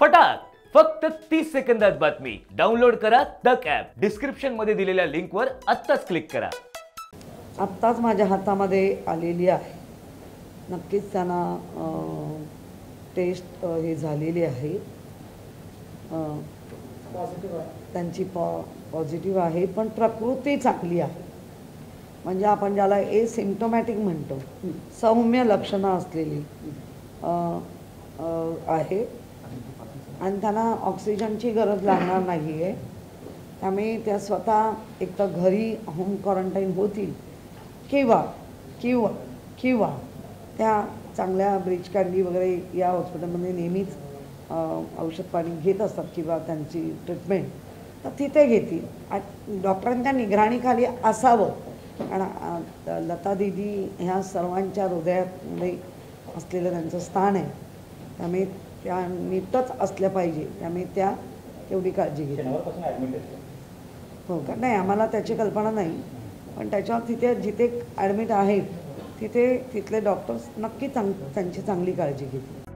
फटाक फक्त 30 सेकंदात बातमी डाउनलोड करा तक ॲप. डिस्क्रिप्शन मध्ये दिलेल्या लिंकवर आत्ताच क्लिक करा. आत्ताच माझ्या हातामध्ये आलेली आहे. नक्कीच त्यांना टेस्ट हे झालेली आहे, त्यांची पॉझिटिव्ह आहे, पण प्रकृती चांगली आहे. म्हणजे आपण ज्याला एसिम्प्टोमॅटिक म्हणतो, सौम्य लक्षणं असलेली आहे आणि त्यांना ऑक्सिजनची गरज लागणार नाही आहे. त्यामुळे त्या स्वतः एक तर घरी होम क्वारंटाईन होतील किंवा किंवा किंवा त्या चांगल्या ब्रीच कँडी वगैरे या हॉस्पिटलमध्ये नेहमीच औषध पाणी घेत असतात किंवा त्यांची ट्रीटमेंट तर तिथे घेतील. डॉक्टरांच्या निगराणीखाली असावं. आणि लता दीदी ह्या सर्वांच्या हृदयामध्ये असलेलं त्यांचं स्थान आहे, त्यामुळे त्या नीटच असल्या पाहिजे. त्यामुळे त्या एवढी काळजी घेतील. हो का नाही आम्हाला त्याची कल्पना नाही, पण त्याच्यावर तिथे जिथे ॲडमिट आहेत तिथे तिथले डॉक्टर्स नक्की त्यांची चांगली काळजी घेतील.